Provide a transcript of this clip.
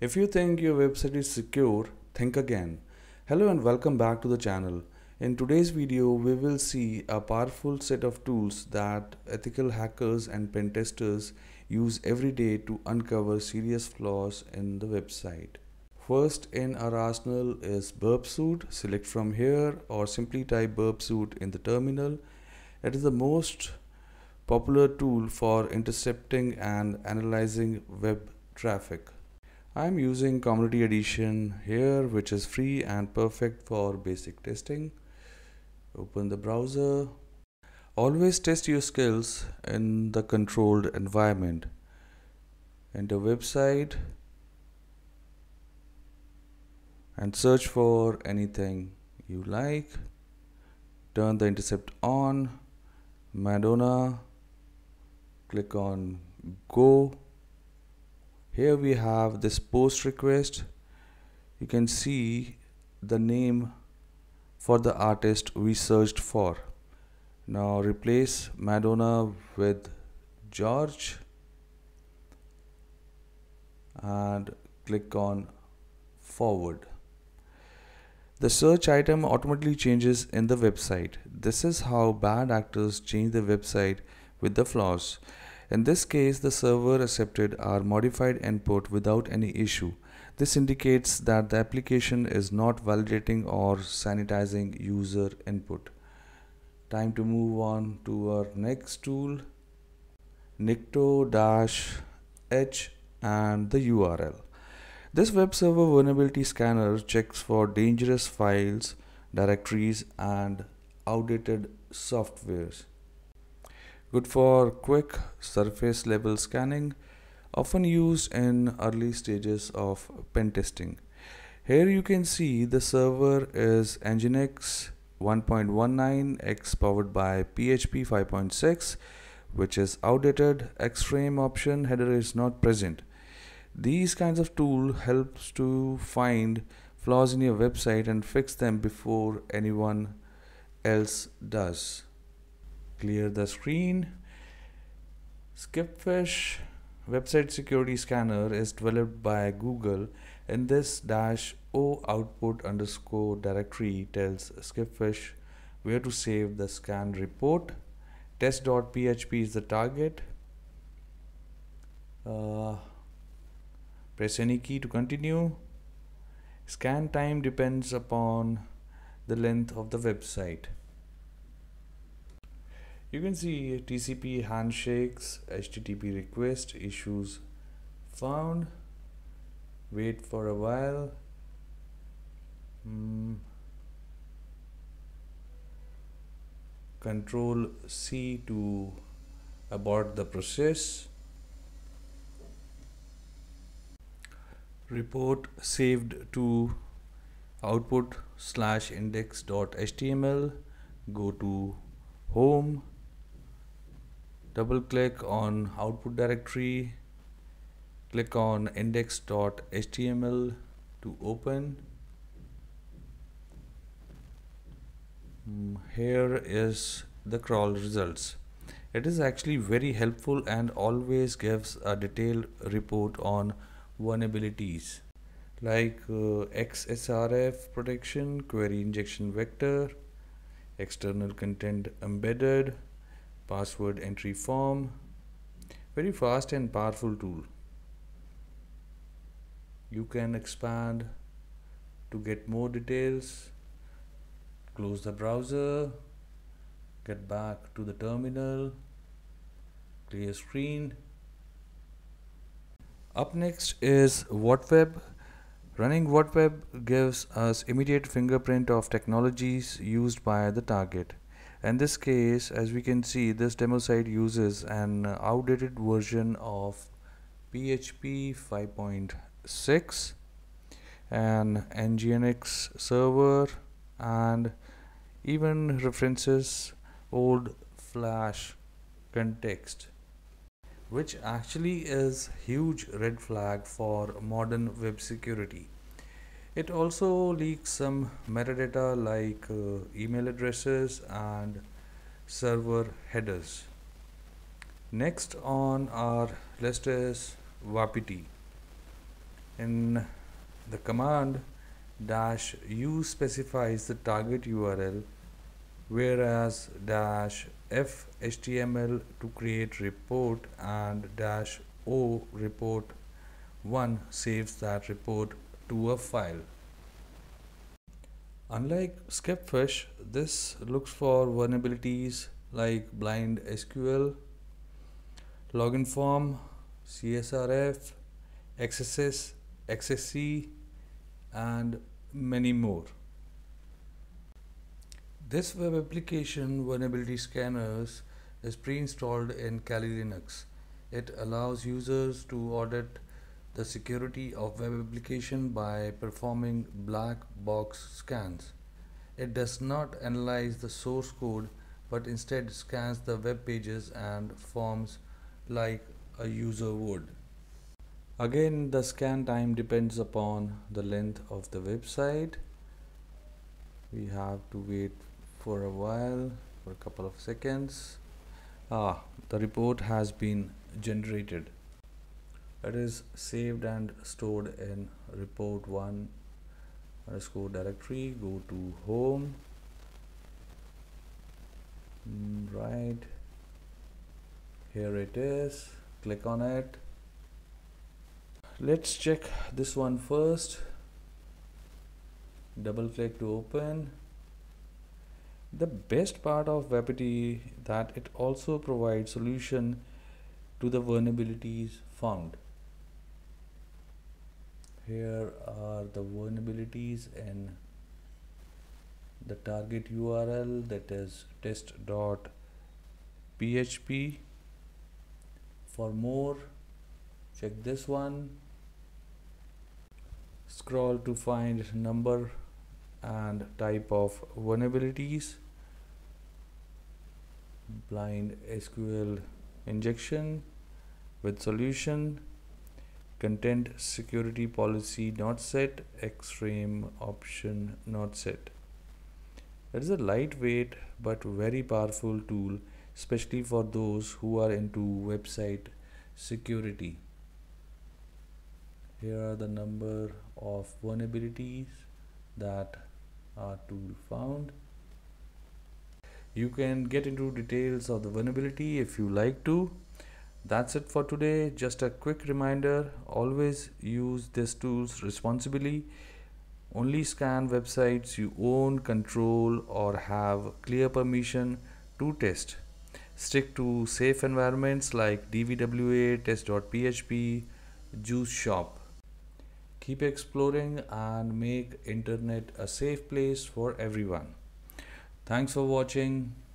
If you think your website is secure, think again. Hello and welcome back to the channel. In today's video, we will see a powerful set of tools that ethical hackers and pen testers use every day to uncover serious flaws in the website. First in our arsenal is Burp Suite. Select from here or simply type Burp Suite in the terminal. It is the most popular tool for intercepting and analyzing web traffic. I'm using Community Edition here, which is free and perfect for basic testing. Open the browser. Always test your skills in the controlled environment. Enter website and search for anything you like. Turn the intercept on. Madonna. Click on Go. Here we have this post request. You can see the name for the artist we searched for. Now replace Madonna with George and click on forward. The search item automatically changes in the website. This is how bad actors change the website with the flaws. In this case, the server accepted our modified input without any issue. This indicates that the application is not validating or sanitizing user input. Time to move on to our next tool, Nikto-H and the URL. This web server vulnerability scanner checks for dangerous files, directories and outdated softwares. Good for quick surface level scanning, often used in early stages of pen testing. Here you can see the server is Nginx 1.19, X powered by PHP 5.6, which is outdated. Xframe option header is not present. These kinds of tool helps to find flaws in your website and fix them before anyone else does. Clear the screen. Skipfish website security scanner is developed by Google. In this -o output _ directory tells Skipfish where to save the scan report. Test.php is the target. Press any key to continue. Scan time depends upon the length of the website. You can see TCP handshakes, HTTP request, issues found. Wait for a while. Control C to abort the process. Report saved to output /index.html. Go to home. Double click on output directory, click on index.html to open. Here is the crawl results. It is actually very helpful and always gives a detailed report on vulnerabilities like XSRF protection, query injection vector, external content embedded, password entry form. Very fast and powerful tool. You can expand to get more details. Close the browser. Get back to the terminal. Clear screen. Up next is WhatWeb. Running WhatWeb gives us immediate fingerprint of technologies used by the target. In this case, as we can see, this demo site uses an outdated version of PHP 5.6, an Nginx server, and even references old Flash context, which actually is a huge red flag for modern web security. It also leaks some metadata like email addresses and server headers. Next on our list is Wapiti. in the command dash u specifies the target URL, whereas dash f HTML to create report and dash o report 1 saves that report to a file. Unlike Skipfish, this looks for vulnerabilities like blind SQL, login form, CSRF, XSS, XSC, and many more. This web application vulnerability scanners is pre-installed in Kali Linux. It allows users to audit the security of web application by performing black box scans. It does not analyze the source code, but instead scans the web pages and forms like a user would. Again, the scan time depends upon the length of the website. We have to wait for a while, for a couple of seconds. The report has been generated. It is saved and stored in report1_ directory. Go to home, right here it is, click on it. Let's check this one first. Double click to open. The best part of Wapiti that it also provides solution to the vulnerabilities found. Here are the vulnerabilities in the target URL, that is test.php. For more, check this one. Scroll to find number and type of vulnerabilities. Blind SQL injection with solution. Content security policy not set. Xtreme option not set. It is a lightweight but very powerful tool, especially for those who are into website security. Here are the number of vulnerabilities that our tool found. You can get into details of the vulnerability if you like to. That's it for today. Just a quick reminder, always use these tools responsibly. Only scan websites you own, control, or have clear permission to test. Stick to safe environments like DVWA, test.php, Juice Shop. Keep exploring and make internet a safe place for everyone. Thanks for watching.